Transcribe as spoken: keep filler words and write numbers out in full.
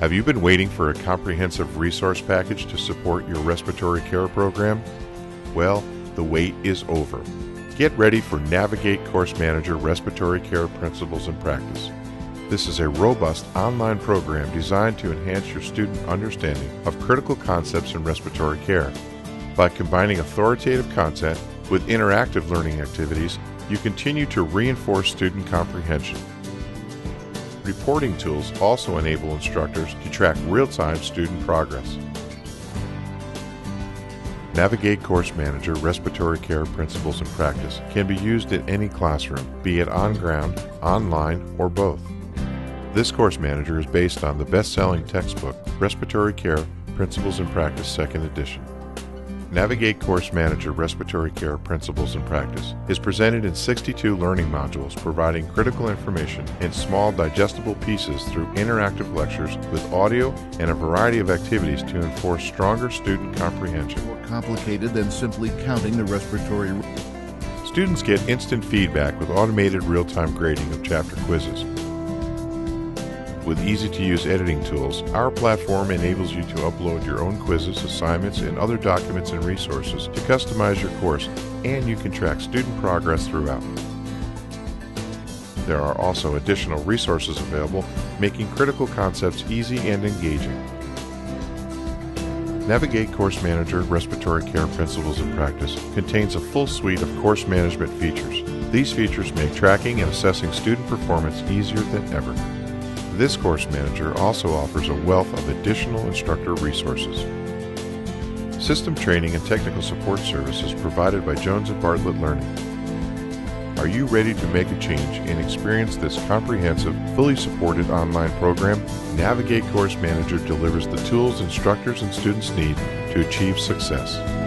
Have you been waiting for a comprehensive resource package to support your respiratory care program? Well, the wait is over. Get ready for Navigate Course Manager Respiratory Care Principles and Practice. This is a robust online program designed to enhance your student understanding of critical concepts in respiratory care. By combining authoritative content with interactive learning activities, you continue to reinforce student comprehension. Reporting tools also enable instructors to track real-time student progress. Navigate Course Manager Respiratory Care Principles and Practice can be used in any classroom, be it on-ground, online, or both. This course manager is based on the best-selling textbook, Respiratory Care: Principles and Practice, second edition. Navigate Course Manager Respiratory Care Principles and Practice is presented in sixty-two learning modules, providing critical information in small, digestible pieces through interactive lectures with audio and a variety of activities to enforce stronger student comprehension. More complicated than simply counting the respiratory rate. Students get instant feedback with automated real-time grading of chapter quizzes. With easy-to-use editing tools, our platform enables you to upload your own quizzes, assignments, and other documents and resources to customize your course, and you can track student progress throughout. There are also additional resources available, making critical concepts easy and engaging. Navigate Course Manager Respiratory Care Principles and Practice contains a full suite of course management features. These features make tracking and assessing student performance easier than ever. This course manager also offers a wealth of additional instructor resources. System training and technical support services provided by Jones and Bartlett Learning. Are you ready to make a change and experience this comprehensive, fully supported online program? Navigate Course Manager delivers the tools instructors and students need to achieve success.